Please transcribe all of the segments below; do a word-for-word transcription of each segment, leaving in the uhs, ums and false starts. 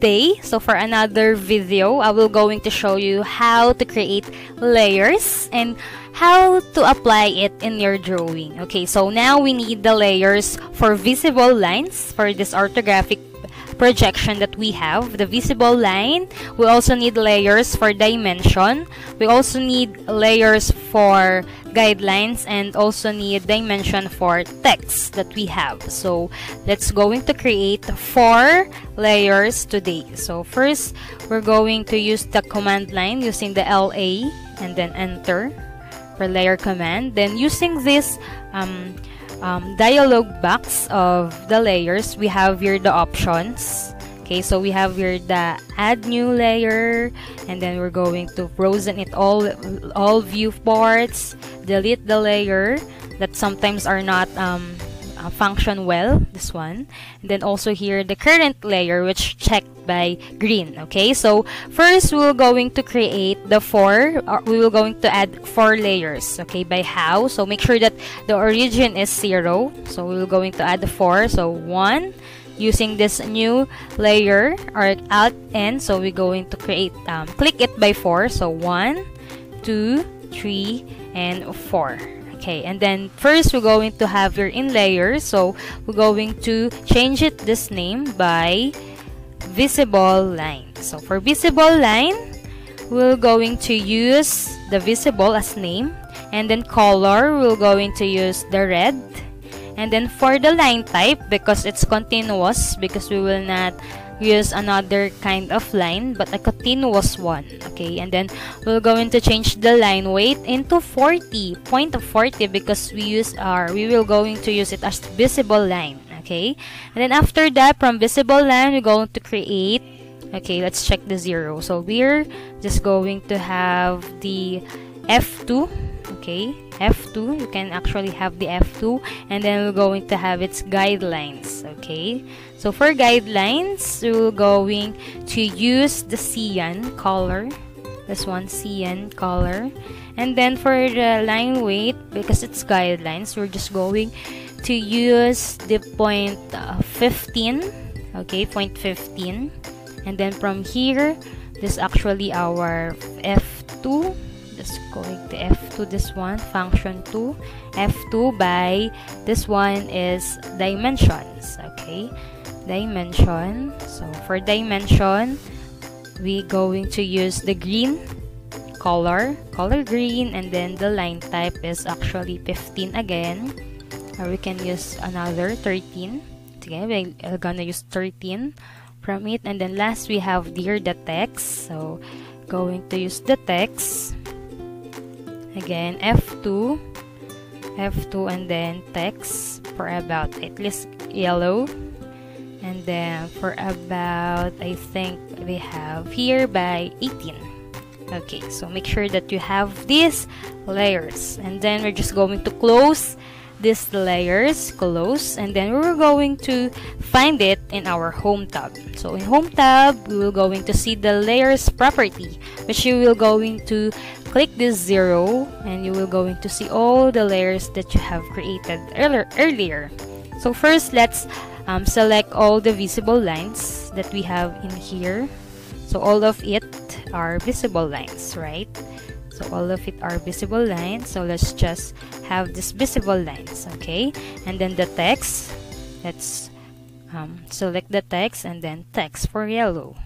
today, so for another video, I will going to show you how to create layers and how to apply it in your drawing. Okay, so now we need the layers for visible lines for this orthographic projection that we have, the visible line. We also need layers for dimension. We also need layers for guidelines and also need dimension for text that we have. So let's going to create four layers today. So first, we're going to use the command line using the L A and then enter for layer command. Then using this um, Um, dialog box of the layers, we have here the options. Okay, so we have here the add new layer, and then we're going to frozen it all all viewports, delete the layer that sometimes are not um, uh, function well, this one, and then also here the current layer, which checked by green. Okay, so first we're going to create the four, or we will going to add four layers. Okay, by how? So make sure that the origin is zero, so we're going to add the four. So one, using this new layer or alt n, so we're going to create um, click it by four, so one, two, three, and four. Okay, and then first we're going to have your in layer, so we're going to change it this name by visible line. So for visible line, we're going to use the visible as name, and then color, we're going to use the red, and then for the line type, because it's continuous, because we will not use another kind of line but a continuous one. Okay, and then we're going to change the line weight into forty point forty, because we use our we will going to use it as visible line. Okay, and then after that, from visible line, we're going to create, okay, let's check the zero, so we're just going to have the F two. Okay, F two, you can actually have the F two, and then we're going to have its guidelines. Okay, so for guidelines, we're going to use the cyan color, this one, cyan color, and then for the line weight, because it's guidelines, we're just going to use the point uh, fifteen. Okay, point fifteen, and then from here, this is actually our F two, just going to F two, this one, function two, F two by this one is dimensions. Okay, dimension, so for dimension, we going to use the green color, color green, and then the line type is actually fifteen again. Or we can use another thirteen. Okay, we're gonna use thirteen from it. And then last, we have here the text. So, going to use the text. Again, F two. F two and then text for about at least yellow. And then for about, I think we have here by eighteen. Okay, so make sure that you have these layers. And then we're just going to close these layers, close, and then we're going to find it in our home tab. So in home tab, we will going to see the layers property, which you will going to click this zero, and you will going to see all the layers that you have created earlier. So first, let's um, select all the visible lines that we have in here. So all of it are visible lines, right? So all of it are visible lines. So let's just have this visible lines. Okay, and then the text, let's um, select the text, and then text for yellow.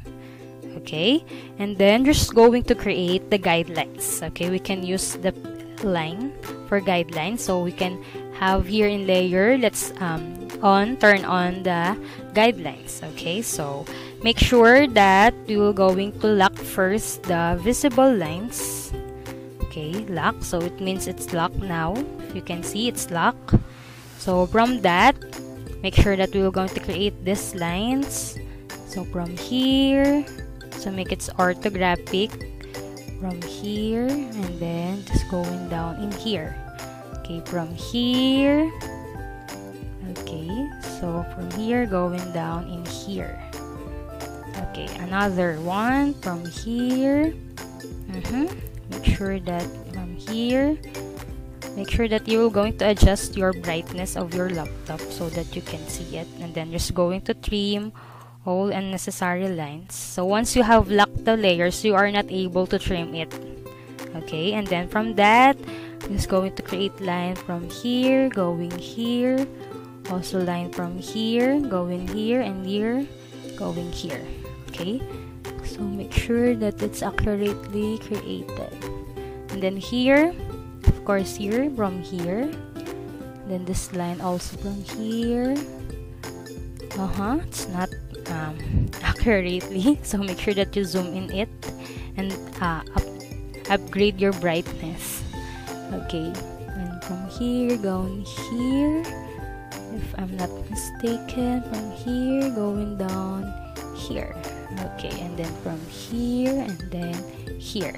Okay, and then just going to create the guidelines. Okay, we can use the line for guidelines, so we can have here in layer, let's um, on turn on the guidelines. Okay, so make sure that we will going to lock first the visible lines. Okay, lock, so it means it's locked now. You can see it's locked. So from that, make sure that we're going to create these lines. So from here, so make it orthographic from here, and then just going down in here. Okay, from here. Okay, so from here going down in here. Okay, another one from here. Mm-hmm. Make sure that from here, make sure that you're going to adjust your brightness of your laptop so that you can see it, and then just going to trim all unnecessary lines. So once you have locked the layers, you are not able to trim it. Okay, and then from that, I'm just going to create line from here, going here, also line from here, going here, and here, going here. Okay, so make sure that it's accurately created. And then here, of course, here from here, then this line also from here. Uh-huh, it's not um, accurately, so make sure that you zoom in it and uh, up upgrade your brightness. Okay, and from here going here, if I'm not mistaken, from here going down here. Okay, and then from here and then here.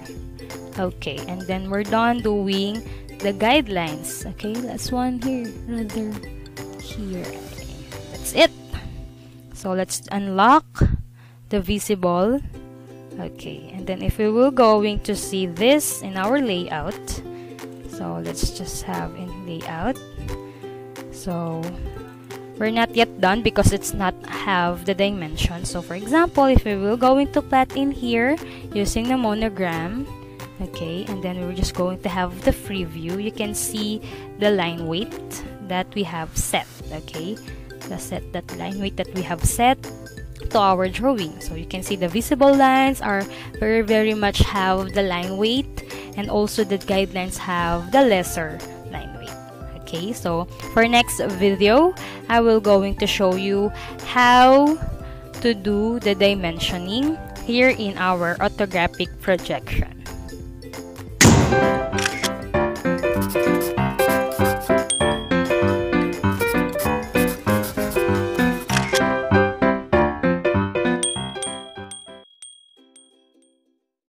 Okay, and then we're done doing the guidelines. Okay, that's one here, rather here. That's it. So let's unlock the visible. Okay, and then if we will going to see this in our layout, so let's just have in layout. So we're not yet done because it's not have the dimension. So for example, if we will going to plot in here using the monogram, okay, and then we're just going to have the free view. You can see the line weight that we have set. Okay, the set that line weight that we have set to our drawing. So you can see the visible lines are very very much have the line weight, and also the guidelines have the lesser line weight. Okay, so for next video, I will going to show you how to do the dimensioning here in our orthographic projection.